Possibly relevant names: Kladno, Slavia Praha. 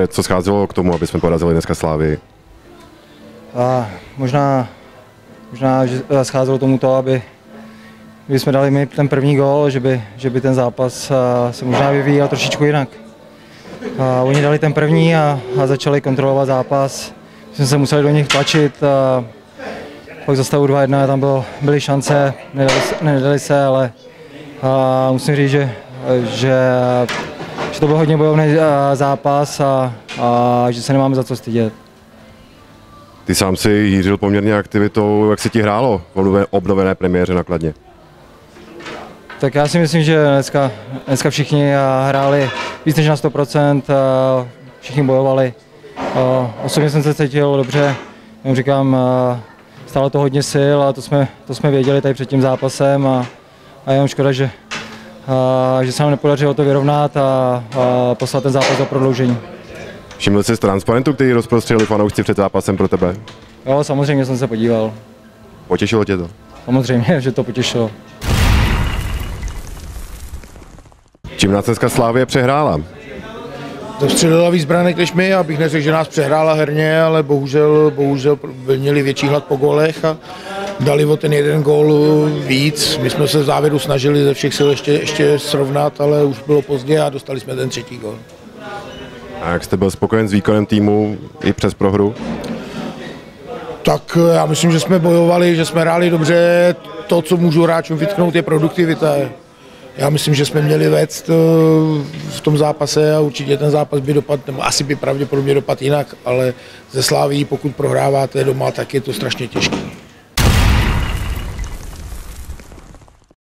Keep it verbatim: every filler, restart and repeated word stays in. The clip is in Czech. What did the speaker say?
mistře, co scházelo k tomu, aby jsme porazili dneska Slavii? A možná, možná že scházelo tomu to, aby, aby jsme dali my ten první gól, že by, že by ten zápas se možná vyvíjel trošičku jinak. A oni dali ten první a, a začali kontrolovat zápas. My jsme se museli do nich tlačit. A pak za stavu dva jedna tam bylo, byly šance, nedali se, nedali se ale a musím říct, že, že, že to byl hodně bojovný zápas a, a že se nemáme za co stydět. Ty sám si hýřil poměrně aktivitou, jak se ti hrálo v obnovené premiéře na Kladně? Tak já si myslím, že dneska, dneska všichni hráli víc než na sto procent, všichni bojovali. Osobně jsem se cítil dobře, jenom říkám, stálo to hodně sil a to jsme, to jsme věděli tady před tím zápasem a, a jenom škoda, že, a, že se nám nepodařilo to vyrovnat a, a poslat ten zápas do prodloužení. Všiml jsi z transparentu, který rozprostřeli fanoušci před zápasem pro tebe? Jo, samozřejmě jsem se podíval. Potěšilo tě to? Samozřejmě, že to potěšilo. Čím nás dneska Slavia přehrála? Dostřelila víc branek než my, abych neřekl, že nás přehrála herně, ale bohužel, bohužel měli větší hlad po gólech a dali o ten jeden gól víc. My jsme se v závěru snažili ze všech sil ještě, ještě srovnat, ale už bylo pozdě a dostali jsme ten třetí gól. A jak jste byl spokojen s výkonem týmu i přes prohru? Tak já myslím, že jsme bojovali, že jsme hráli dobře. To, co můžu hráčům vytknout, je produktivita. Já myslím, že jsme měli vést v tom zápase a určitě ten zápas by dopadl, nebo asi by pravděpodobně dopadl jinak, ale ze Slavií, pokud prohráváte doma, tak je to strašně těžké.